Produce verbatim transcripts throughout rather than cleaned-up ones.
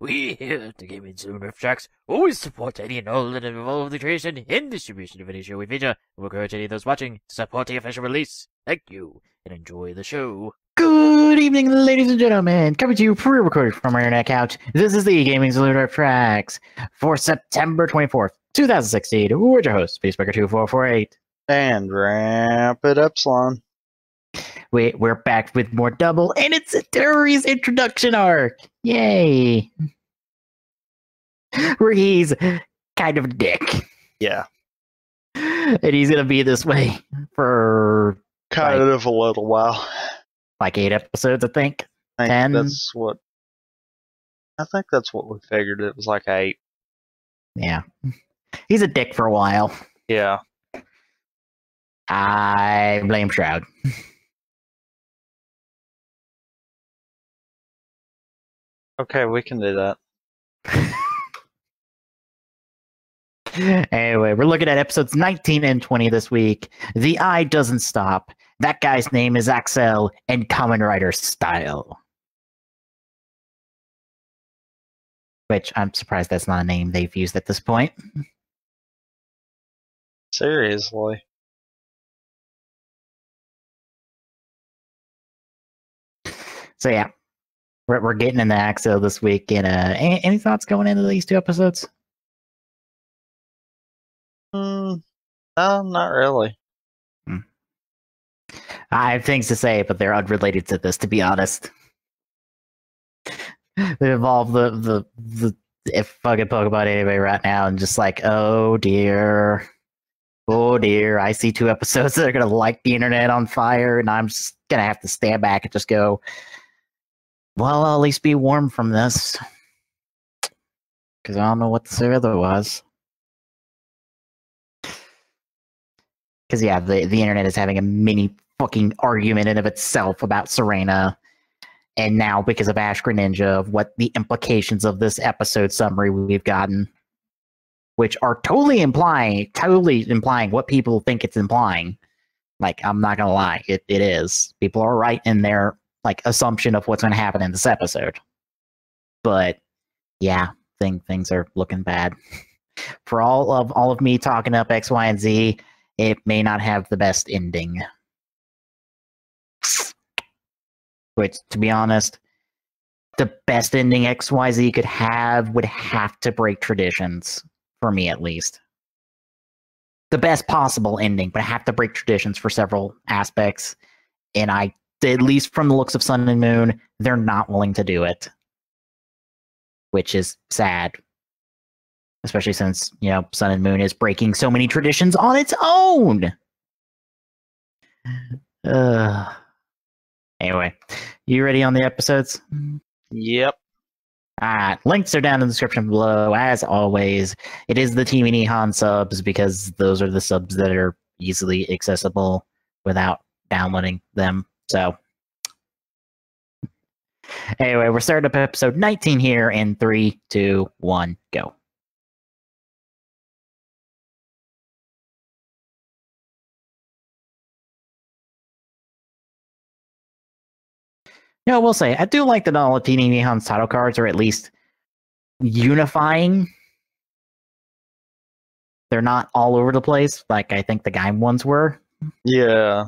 We here at the Gaming Saloon Rift Tracks always support any and all that involve the creation and distribution of any show we feature, and we encourage any of those watching to support the official release. Thank you, and enjoy the show. Good evening, ladies and gentlemen. Coming to you pre-recorded from our internet couch, this is the Gaming Saloon Rift Tracks for September twenty-fourth, two thousand sixteen. We're your host, Spacebreaker twenty-four forty-eight. And wrap it up, Slon. We, we're back with more double, and it's Dory's introduction arc. Yay. Where he's kind of a dick. Yeah. And he's going to be this way for... Kind like, of a little while. Like eight episodes, I think. I think Ten. That's what... I think that's what we figured. It was like eight. Yeah. He's a dick for a while. Yeah. I blame Shroud. Okay, we can do that. Anyway, we're looking at episodes nineteen and twenty this week. The Eye Doesn't Stop. That Guy's Name is Oxel, and Kamen Rider Style. Which, I'm surprised that's not a name they've used at this point. Seriously. So yeah. We're getting in the Axel this week, and uh, any, any thoughts going into these two episodes? Mm, no, not really. Hmm. I have things to say, but they're unrelated to this, to be honest. They involve the the the if fucking Pokemon anyway right now, and just like, oh dear, oh dear, I see two episodes that are gonna light the internet on fire, and I'm just gonna have to stand back and just go. Well, I'll at least be warm from this. Because I don't know what the other was. Because, yeah, the, the internet is having a mini fucking argument in of itself about Serena. And now, because of Ash Greninja, of what the implications of this episode summary we've gotten. Which are totally implying, totally implying what people think it's implying. Like, I'm not gonna lie, it, it is. People are right in their... like assumption of what's going to happen in this episode, but yeah, thing things are looking bad. For all of all of me talking up X, Y, and Z, it may not have the best ending. Which, to be honest, the best ending X, Y, Z could have would have to break traditions for me, at least. The best possible ending, but have to break traditions for several aspects, and I. At least from the looks of Sun and Moon, they're not willing to do it. Which is sad. Especially since, you know, Sun and Moon is breaking so many traditions on its own! Uh, anyway, you ready on the episodes? Yep. Alright, links are down in the description below, as always. It is the T V Nihon subs, because those are the subs that are easily accessible without downloading them. So, anyway, we're starting up episode nineteen here in three, two, one, go. No, I will say, I do like that all of T V Nihon's title cards are at least unifying. They're not all over the place, like I think the Gaim ones were. Yeah.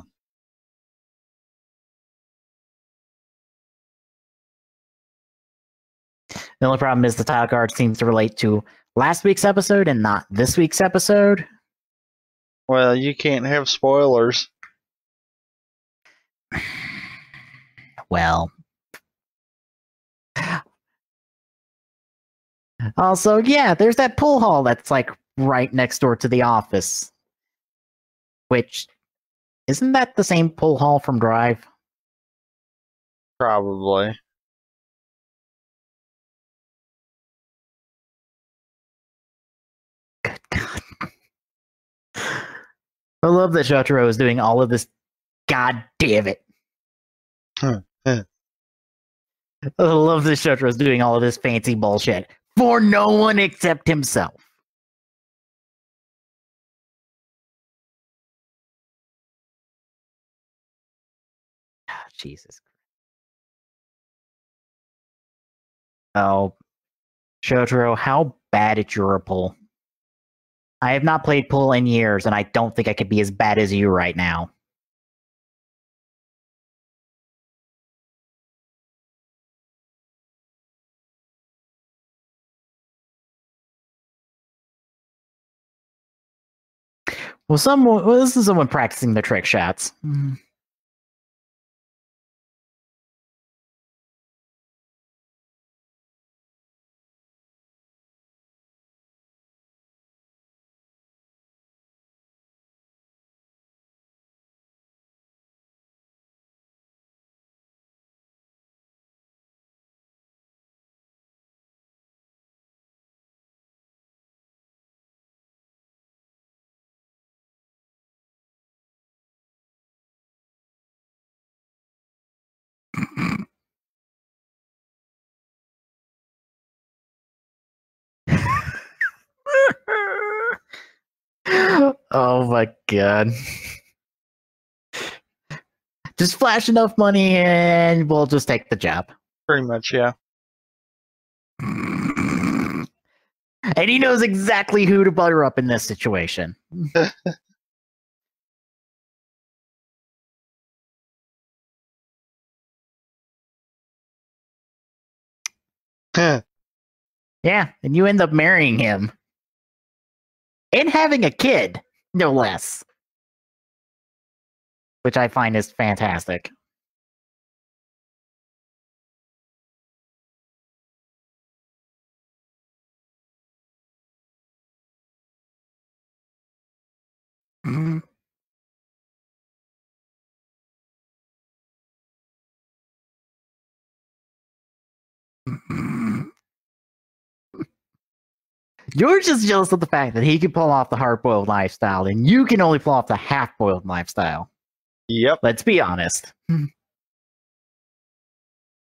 The only problem is the title card seems to relate to last week's episode and not this week's episode. Well, you can't have spoilers. Well. Also, yeah, there's that pool hall that's like right next door to the office. Which, isn't that the same pool hall from Drive? Probably. I love that Shotaro is doing all of this. God damn it. Huh, huh. I love that Shotaro is doing all of this fancy bullshit for no one except himself. Oh, Jesus. Oh, Shotaro, how bad at your pull? I have not played pool in years, and I don't think I could be as bad as you right now. Well, someone, well, this is someone practicing the trick shots. Mm. Oh my god. Just flash enough money and we'll just take the job. Pretty much, yeah. And he knows exactly who to butter up in this situation. Yeah, and you end up marrying him. And having a kid, no less. Which I find is fantastic. Mm-hmm. You're just jealous of the fact that he can pull off the hard-boiled lifestyle, and you can only pull off the half-boiled lifestyle. Yep. Let's be honest.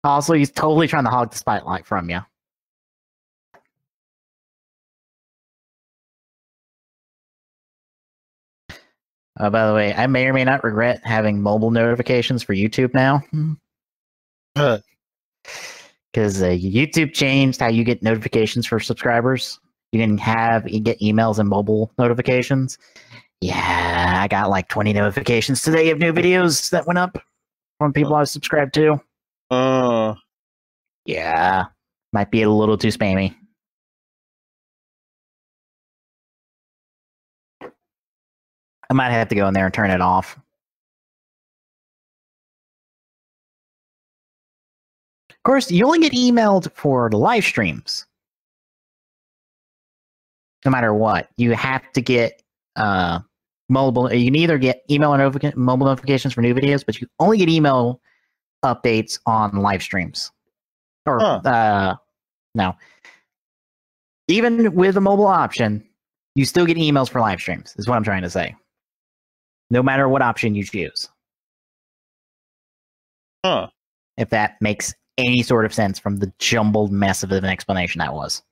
Also, he's totally trying to hog the spotlight from you. Uh, by the way, I may or may not regret having mobile notifications for YouTube now. Because uh, YouTube changed how you get notifications for subscribers. You can have you get emails and mobile notifications. Yeah, I got like twenty notifications today of new videos that went up from people I was subscribed to. Uh, yeah, might be a little too spammy. I might have to go in there and turn it off. Of course, you only get emailed for the live streams. No matter what, you have to get uh, mobile. You can either get email and notific mobile notifications for new videos, but you only get email updates on live streams. Or huh. uh, no, even with a mobile option, you still get emails for live streams. Is what I'm trying to say. No matter what option you choose. Huh. If that makes any sort of sense from the jumbled mess of an explanation that was.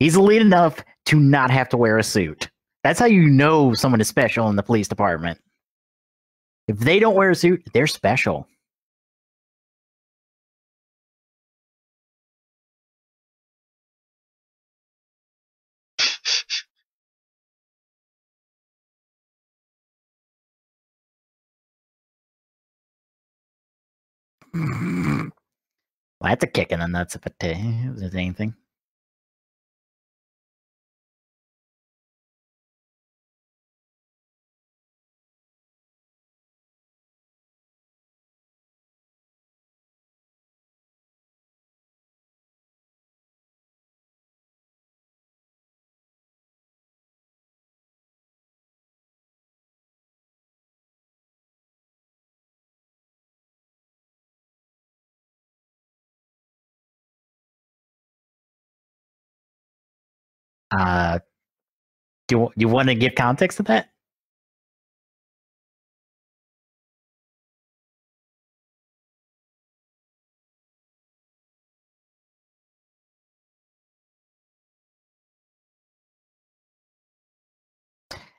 He's elite enough to not have to wear a suit. That's how you know someone is special in the police department. If they don't wear a suit, they're special. Well, that's a kick in the nuts if it's anything. Uh, do you want to give context to that?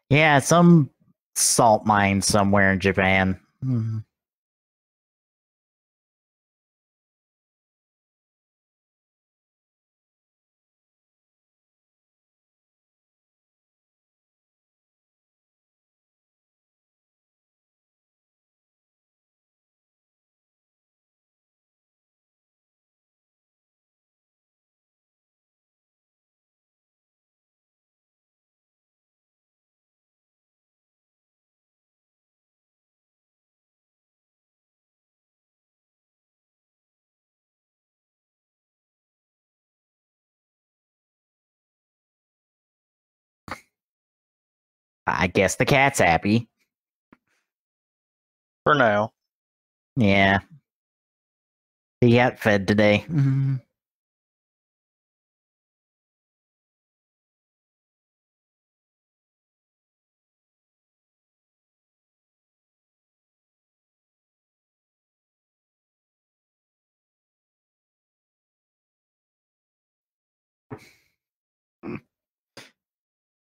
Yeah, some salt mine somewhere in Japan. Mm-hmm. I guess the cat's happy. For now. Yeah. He got fed today. Mm-hmm.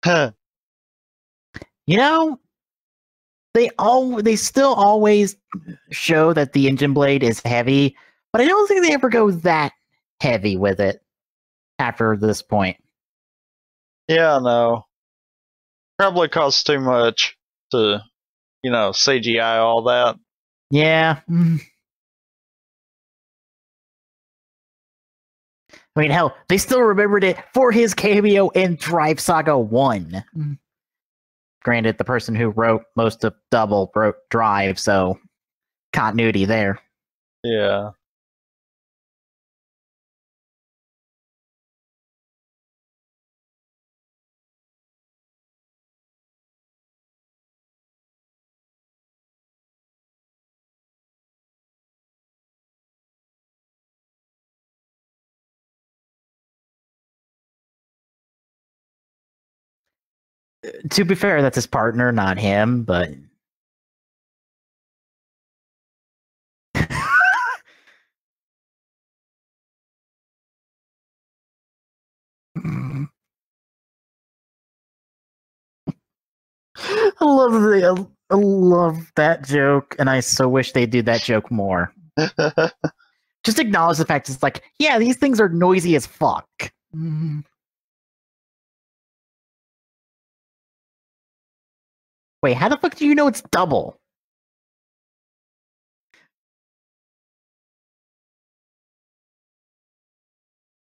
Huh. You know, they all they still always show that the engine blade is heavy, but I don't think they ever go that heavy with it after this point. Yeah, no. Probably costs too much to, you know, C G I all that. Yeah. I mean, hell, they still remembered it for his cameo in Drive Saga one. Mm. Granted, the person who wrote most of Double wrote Drive, so continuity there. Yeah. To be fair, that's his partner, not him, but... I love the, I love that joke, and I so wish they did that joke more. Just acknowledge the fact it's like, yeah, these things are noisy as fuck. Mm-hmm. Wait, how the fuck do you know it's Double?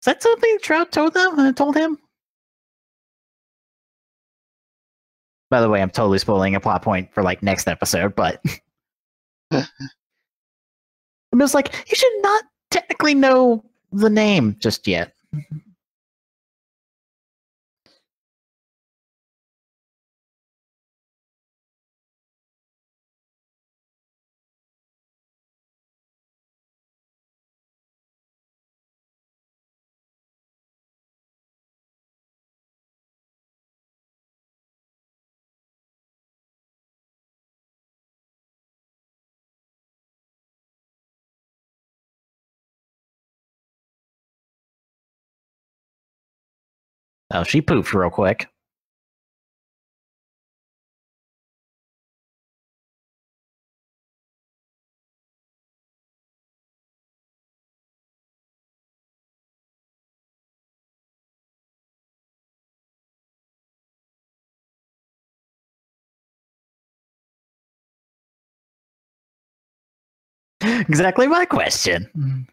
Is that something Shroud told them? Uh, told him? By the way, I'm totally spoiling a plot point for like next episode, but I'm just like, you should not technically know the name just yet. Oh, she pooped real quick. Exactly my question.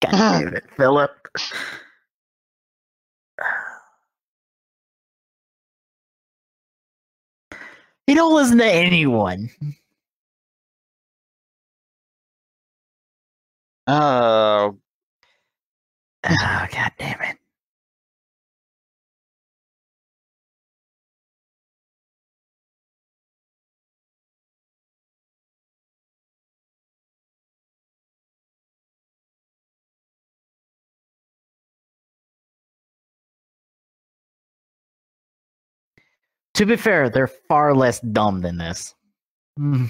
God damn it, Philip. You don't listen to anyone. Oh. Oh, God damn it. To be fair, they're far less dumb than this. Mm.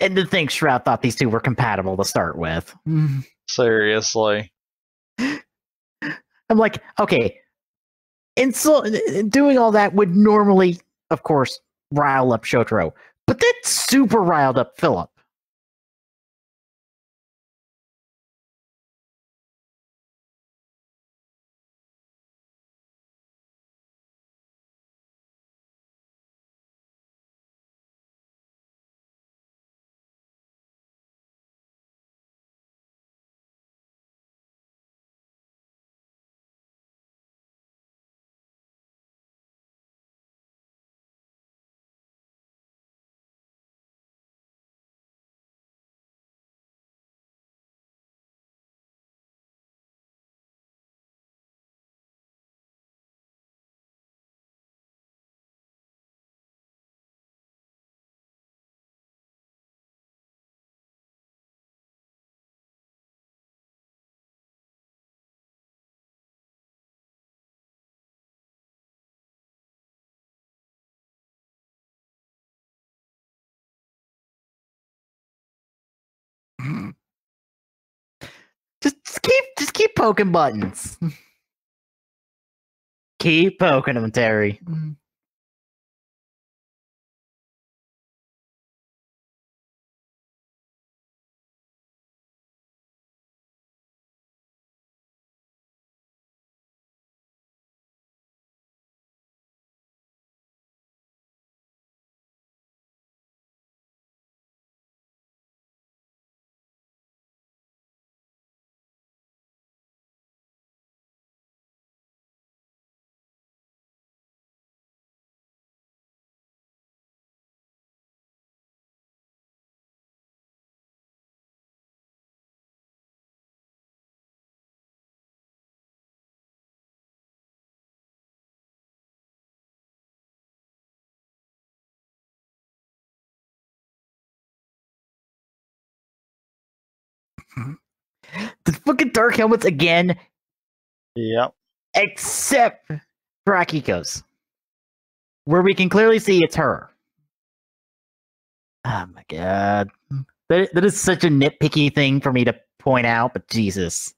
And to think Shroud thought these two were compatible to start with. Seriously. I'm like, okay. And so doing all that would normally, of course, rile up Shotaro. But that super riled up Philip. Just keep, just keep poking buttons. Keep poking them, Terry. Mm-hmm. The fucking dark helmets again. Yep. Except for Akiko's, where we can clearly see it's her. Oh my god, that, that is such a nitpicky thing for me to point out, but Jesus.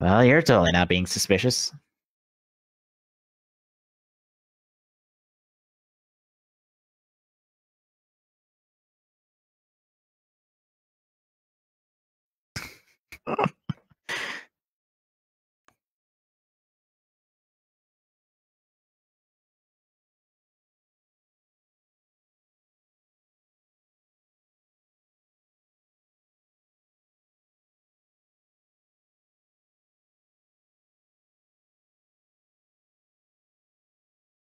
Well, you're totally not being suspicious.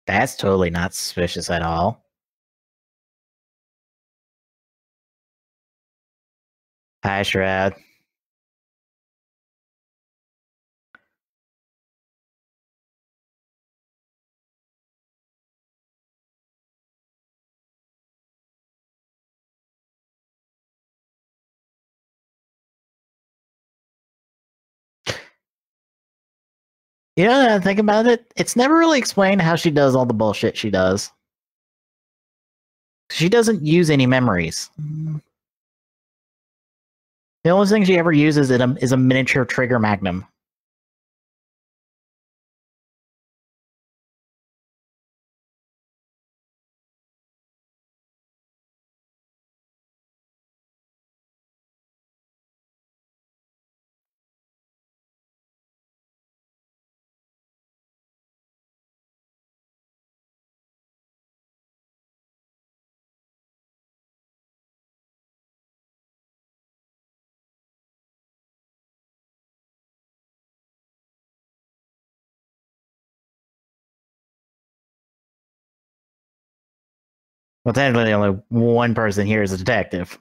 That's totally not suspicious at all. Hi, Shroud. You know, think about it, it's never really explained how she does all the bullshit she does. She doesn't use any memories. The only thing she ever uses is a, is a miniature trigger magnum. Well, technically, only one person here is a detective.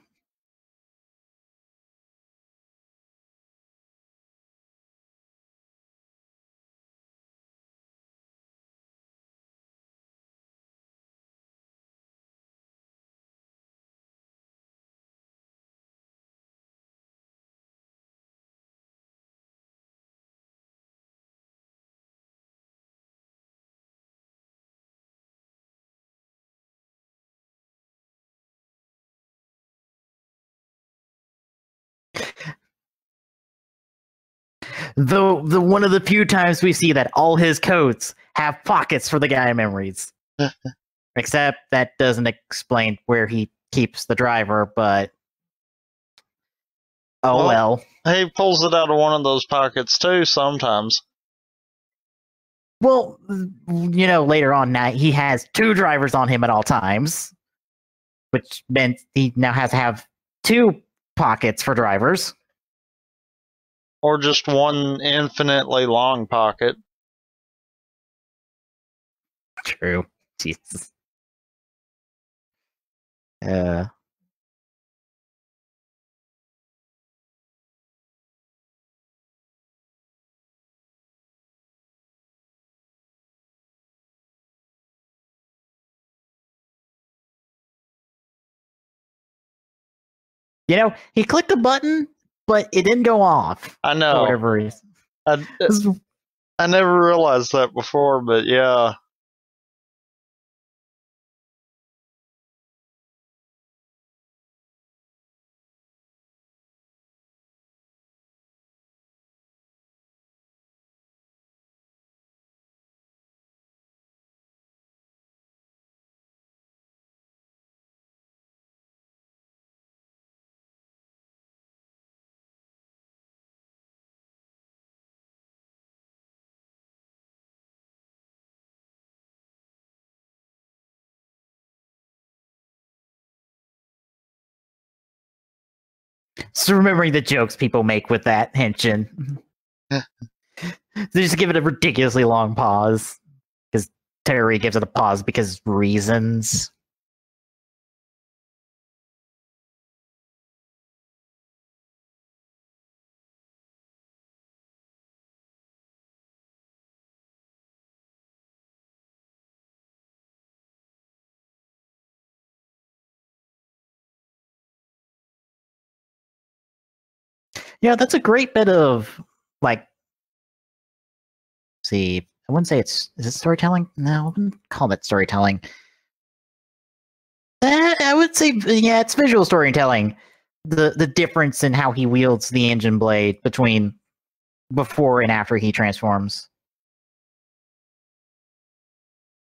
The, the one of the few times we see that all his coats have pockets for the guy memories. Except that doesn't explain where he keeps the driver, but... Oh well. well. He pulls it out of one of those pockets too, sometimes. Well, you know, later on now, he has two drivers on him at all times. Which meant he now has to have two pockets for drivers. Or just one infinitely long pocket. True. Jesus. Uh. You know, he clicked a button, but it didn't go off. I know. For whatever reason. I, I never realized that before, but yeah. So remembering the jokes people make with that henshin. They just give it a ridiculously long pause. Because Terry gives it a pause because reasons. Yeah, that's a great bit of, like, see, I wouldn't say it's, is it storytelling? No, I wouldn't call that storytelling. That, I would say, yeah, it's visual storytelling. The the difference in how he wields the engine blade between before and after he transforms.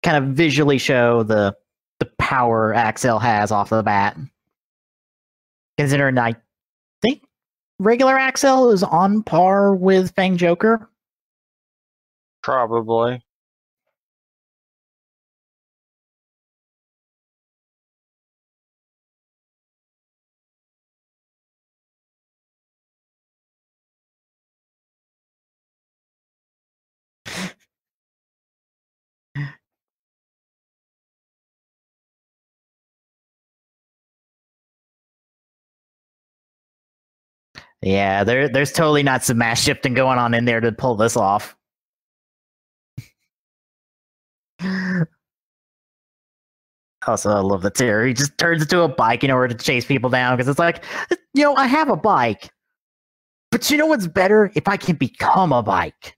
Kind of visually show the, the power Axel has off the bat. Considering I think regular Axel is on par with Fang Joker? Probably. Yeah, there, there's totally not some mass shifting going on in there to pull this off. Also, I love the terror. He just turns into a bike in order to chase people down, because it's like, you know, I have a bike. But you know what's better? If I can become a bike.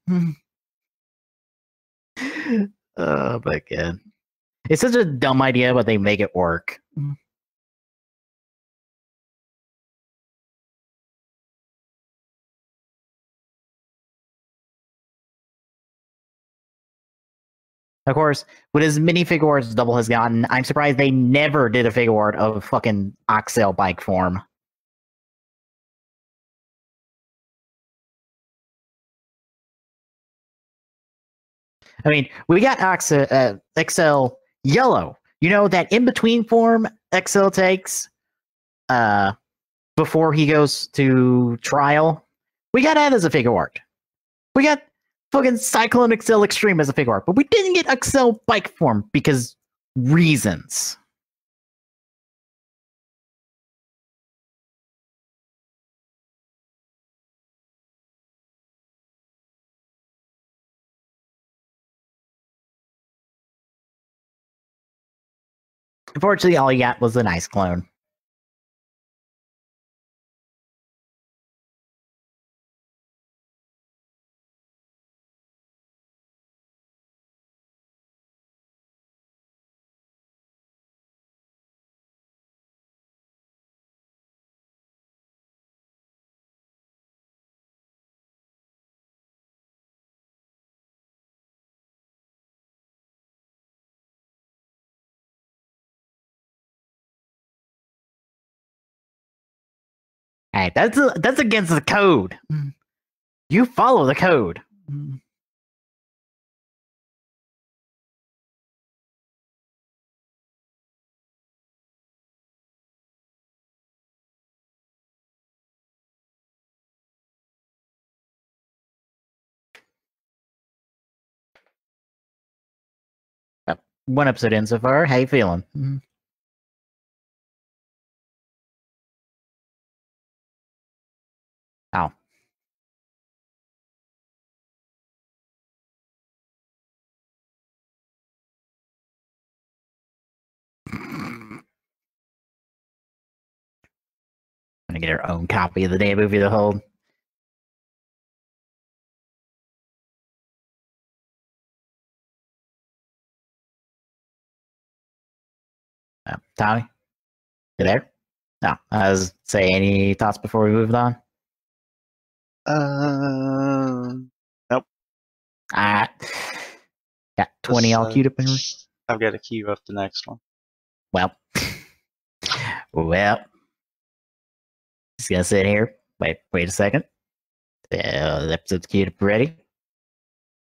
Oh, my God. It's such a dumb idea, but they make it work. Of course, with as many figure arts Double has gotten, I'm surprised they never did a figure art of fucking Oxel bike form. I mean, we got Oxel, uh, X L Yellow. You know, that in-between form X L takes uh, before he goes to trial. We got that as a figure art. We got fucking Cyclone Accel Extreme as a figure art, but we didn't get Accel bike form because reasons. Unfortunately, all he got was an ice clone. Hey, that's a, that's against the code. You follow the code. One episode in so far. How you feeling? Wow. I'm gonna get her own copy of the damn movie to hold. Uh, Tommy, you there? No. I was saying, any thoughts before we moved on? Uh, nope. Ah, got twenty all uh, queued up. Anyway. I've got to queue up the next one. Well, well, just gonna sit here. Wait, wait a second. Uh, the episode's queued up ready.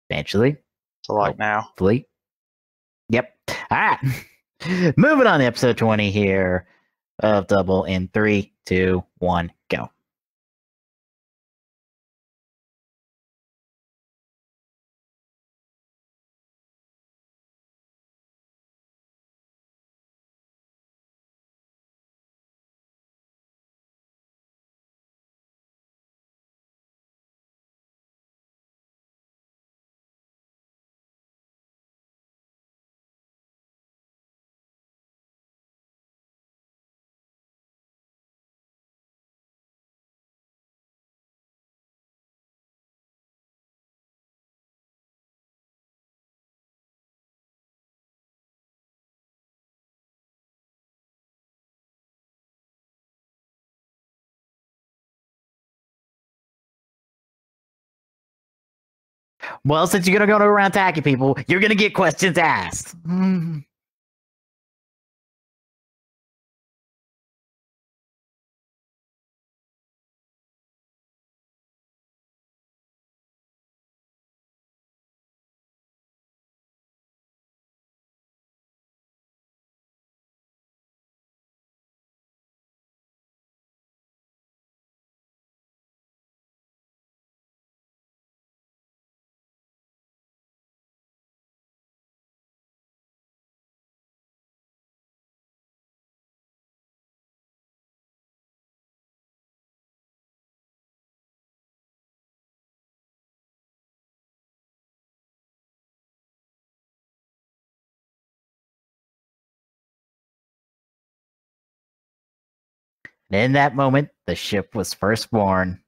Eventually, it's a lot hopefully. Now. Hopefully, yep. All right, moving on to episode twenty here of Double in three, two, one, go. Well, since you're going to go around attacking people, you're going to get questions asked. Mm. And in that moment, the ship was first born.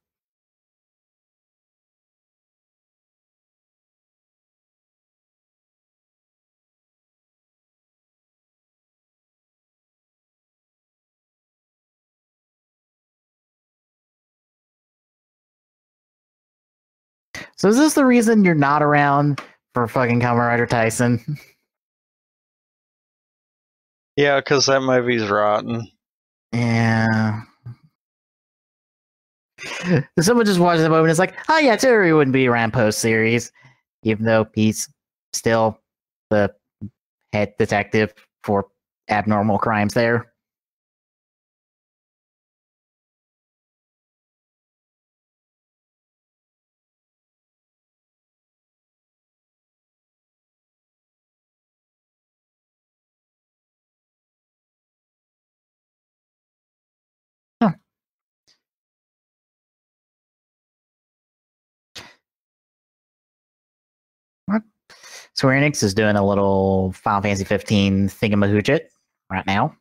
So is this the reason you're not around for fucking Kamen Rider Tyson? Yeah, because that movie's rotten. Yeah. Someone just watches the movie and it's like, oh yeah, Terry wouldn't be around post-series, even though he's still the head detective for abnormal crimes there. Square Enix is doing a little Final Fantasy fifteen thingamahoochit right now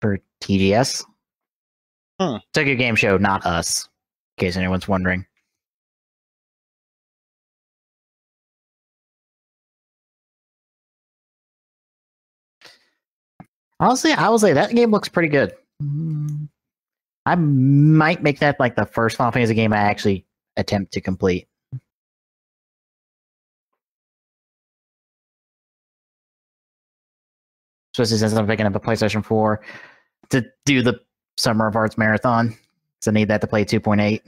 for T G S. Hmm. Tokyo Game Show, not us, in case anyone's wondering. Honestly, I will say that game looks pretty good. I might make that like the first Final Fantasy game I actually attempt to complete. Especially since I'm picking up a PlayStation four to do the Summer of Arts Marathon. So I need that to play two point eight.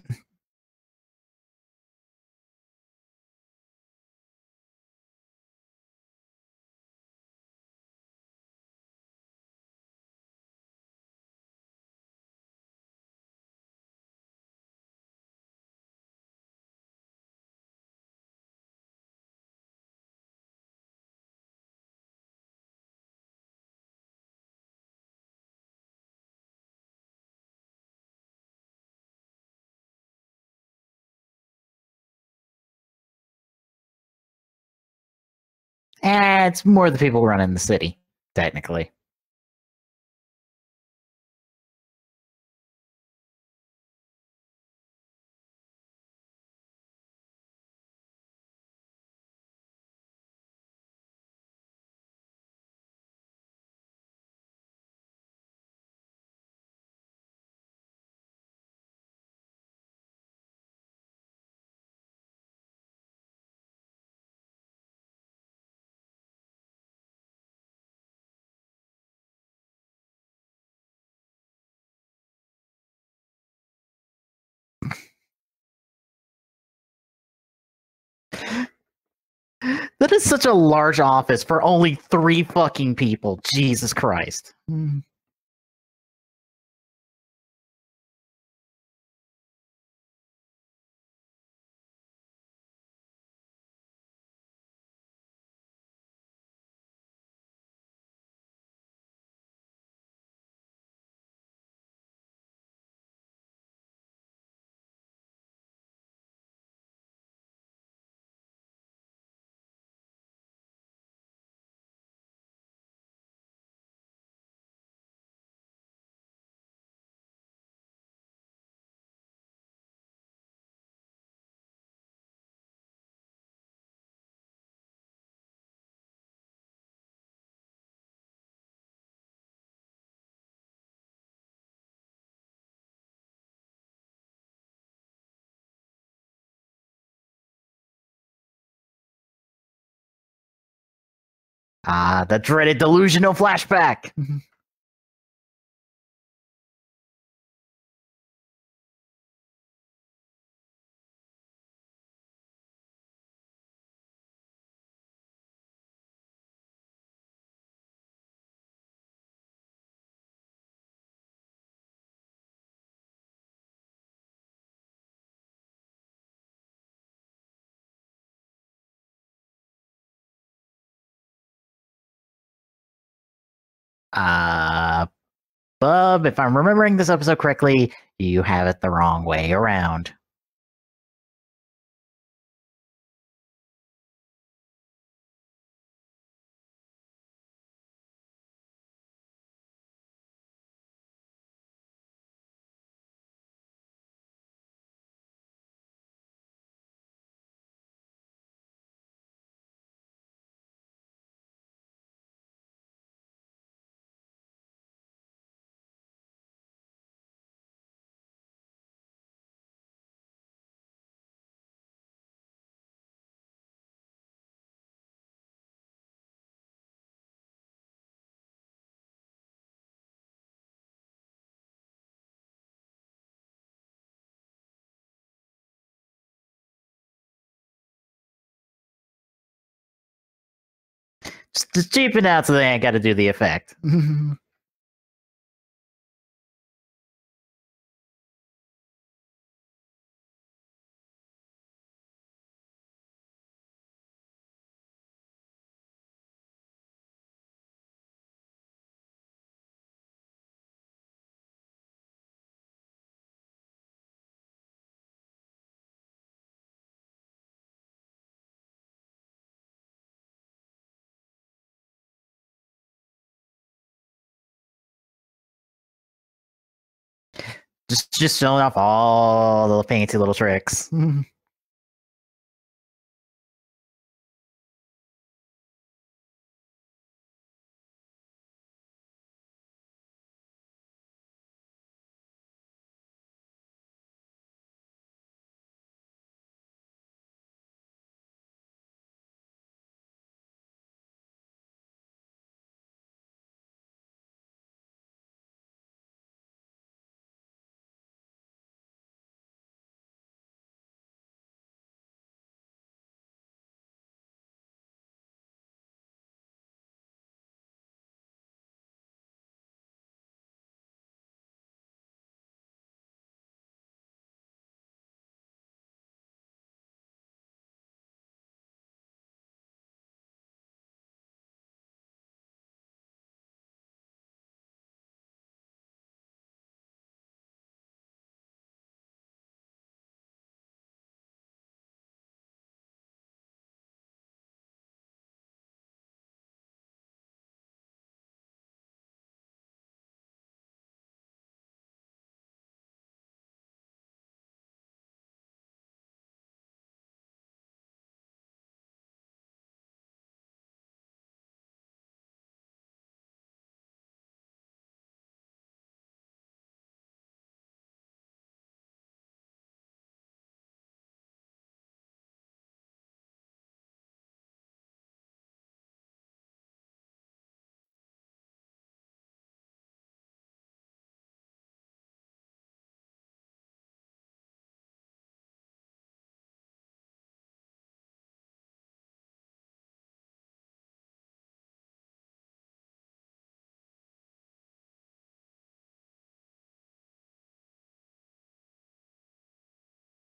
Eh, it's more the people running the city, technically. That is such a large office for only three fucking people. Jesus Christ. Mm. Ah, the dreaded delusional flashback! Uh, Bub, if I'm remembering this episode correctly, you have it the wrong way around. Just cheap it out so they ain't got to do the effect. Just, just showing off all the fancy little tricks.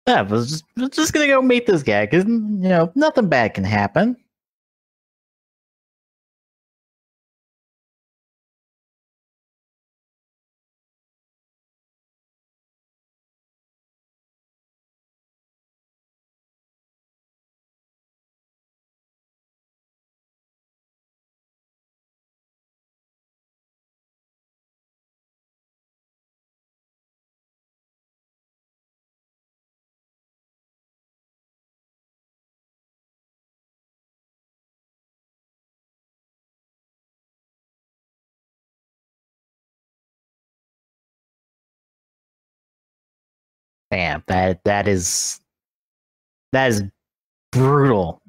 Yeah, I was just, was just gonna go meet this guy, because, you know, nothing bad can happen. Damn, that that is that is brutal.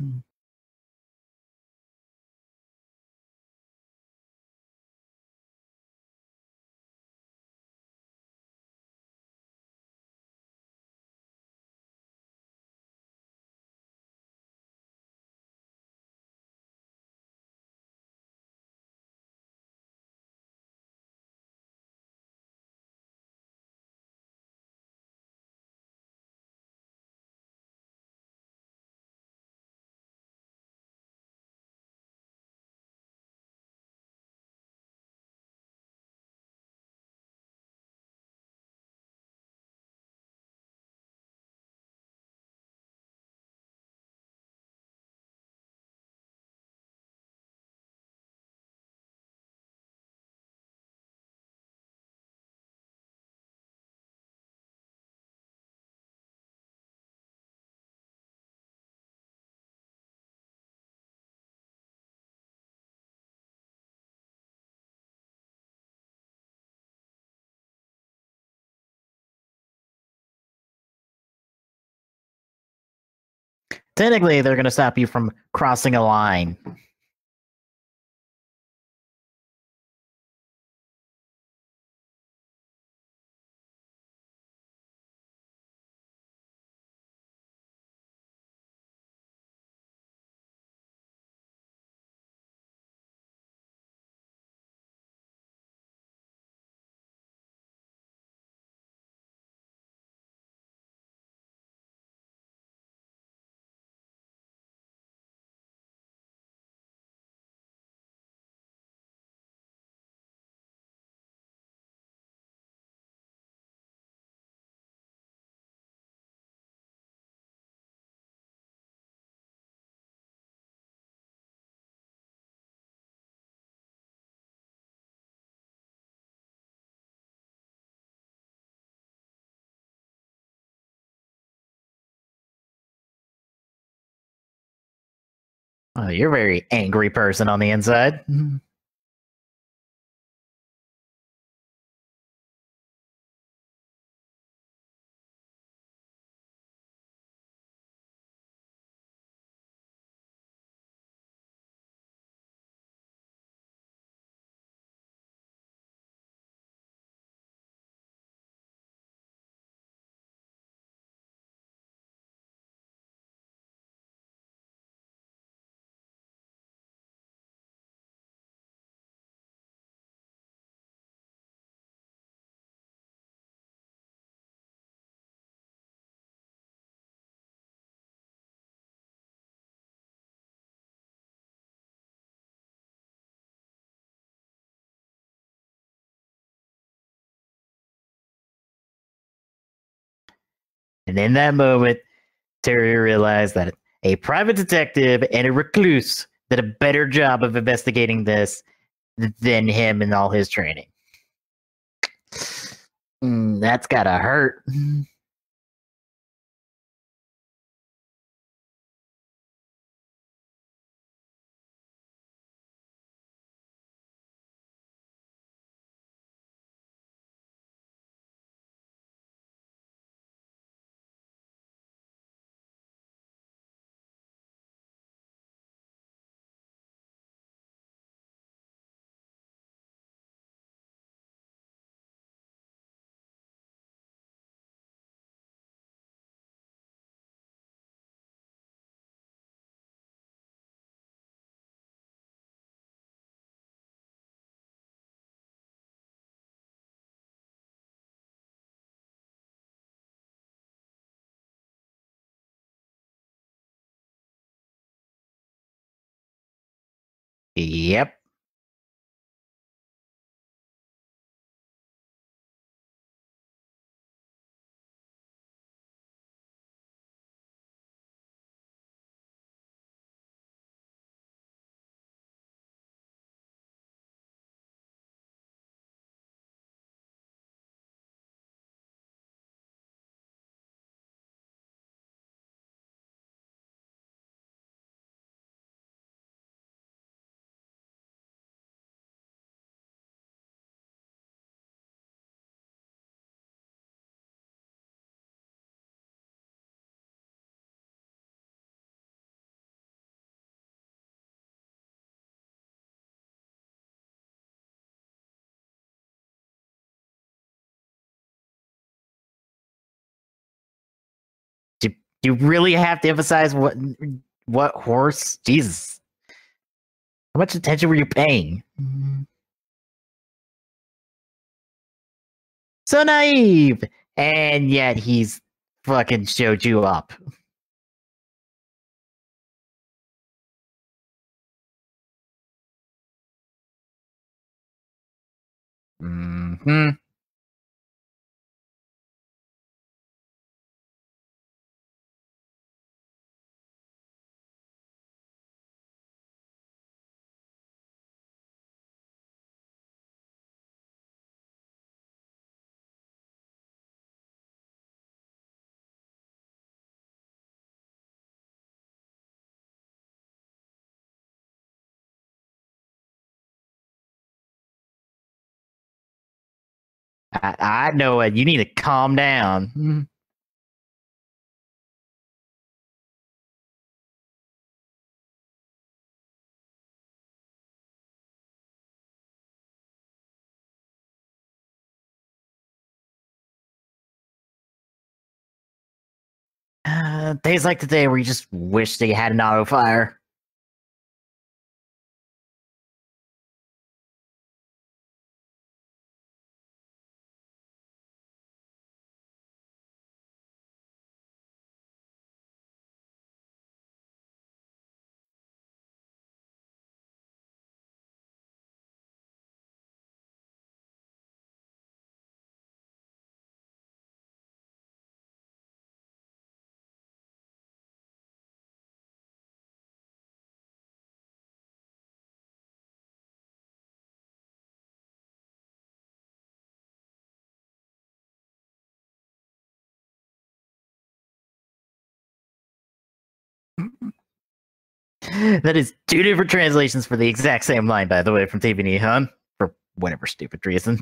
Technically, they're going to stop you from crossing a line. Oh, you're a very angry person on the inside. And in that moment, Terry realized that a private detective and a recluse did a better job of investigating this than him and all his training. Mm, that's gotta hurt. Yep. You really have to emphasize what what horse? Jesus. How much attention were you paying? So naive! And yet he's fucking showed you up. Mm-hmm. I, I know it. You need to calm down. Mm-hmm. Uh, days like today where you just wish they had an auto fire. That is two different translations for the exact same line, by the way, from T V Nihon, for whatever stupid reason.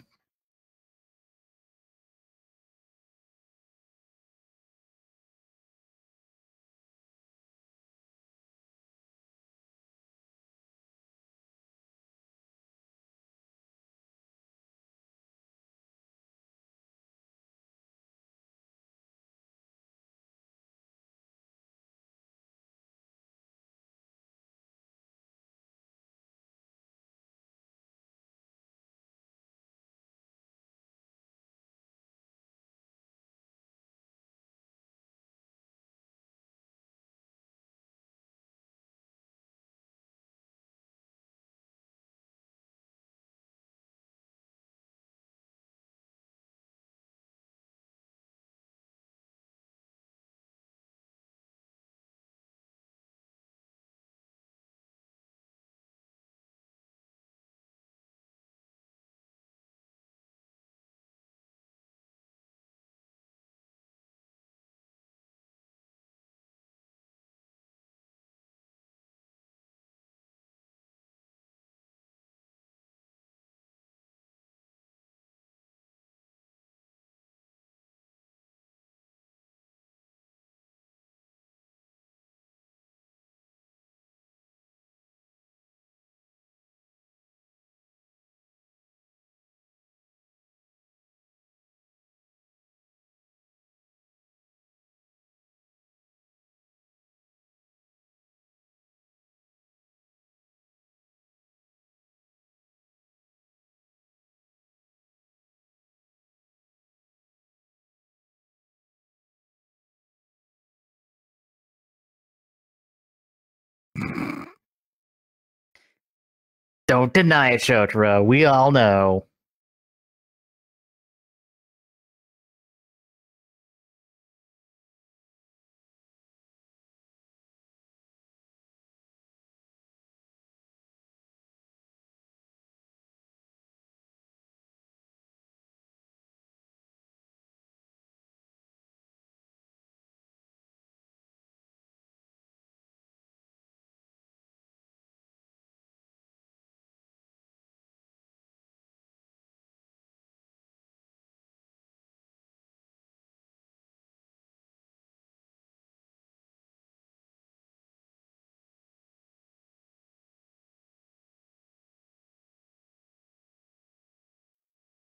Don't deny it, Shotaro. We all know.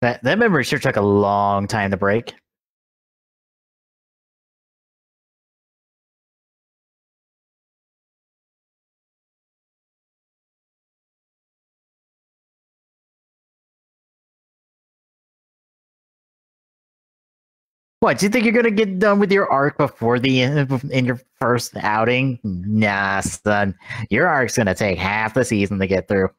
That, that memory sure took a long time to break. What, do you think you're going to get done with your arc before the end of, in your first outing? Nah, son. Your arc's going to take half the season to get through.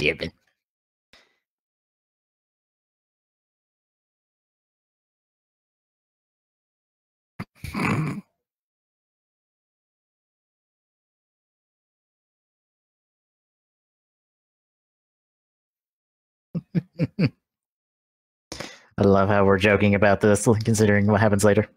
Damn it. I love how we're joking about this, considering what happens later.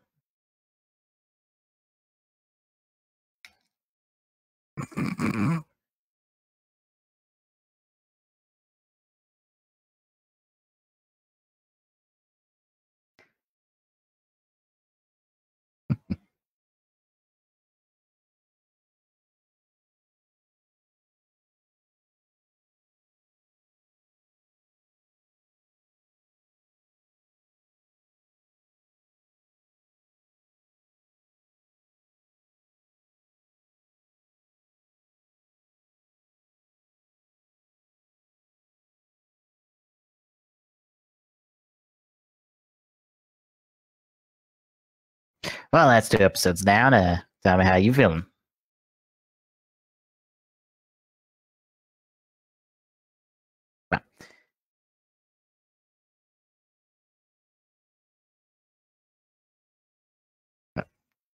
Well, that's two episodes down. Uh, tell me how you feeling. Well.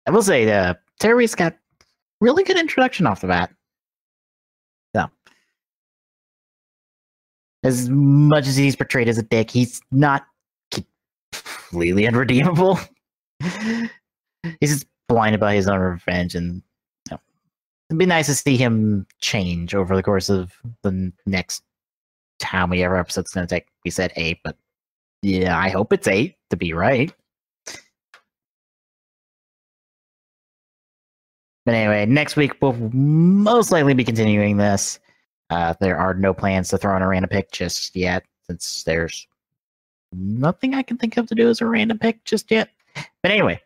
I will say, uh, Terry's got really good introduction off the bat. So, as much as he's portrayed as a dick, he's not completely unredeemable. He's just blinded by his own revenge, and you know, it'd be nice to see him change over the course of the next how many ever episodes it's going to take. We said eight, but yeah, I hope it's eight to be right. But anyway, next week we'll most likely be continuing this. Uh, there are no plans to throw in a random pick just yet, since there's nothing I can think of to do as a random pick just yet. But anyway.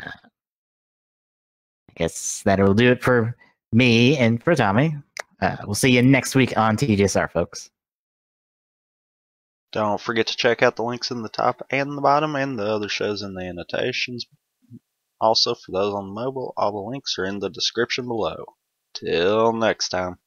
Uh, I guess that'll do it for me and for Tommy. Uh, we'll see you next week on T G S R, folks. Don't forget to check out the links in the top and the bottom and the other shows in the annotations. Also, for those on mobile, all the links are in the description below. Till next time.